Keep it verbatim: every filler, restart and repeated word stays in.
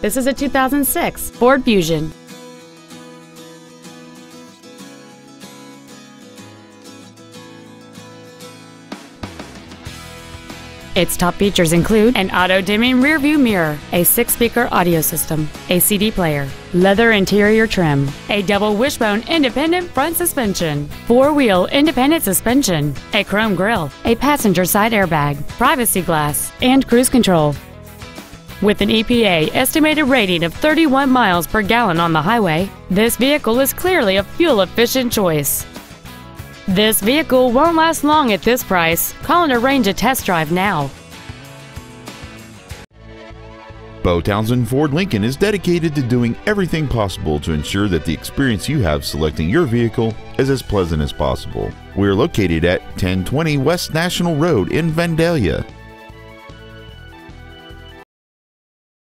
This is a two thousand six Ford Fusion. Its top features include an auto-dimming rear-view mirror, a six-speaker audio system, a C D player, leather interior trim, a double wishbone independent front suspension, four-wheel independent suspension, a chrome grille, a passenger side airbag, privacy glass, and cruise control. With an E P A estimated rating of thirty-one miles per gallon on the highway, this vehicle is clearly a fuel-efficient choice. This vehicle won't last long at this price. Call and arrange a test drive now. Beau Townsend Ford Lincoln is dedicated to doing everything possible to ensure that the experience you have selecting your vehicle is as pleasant as possible. We are located at ten twenty West National Road in Vandalia.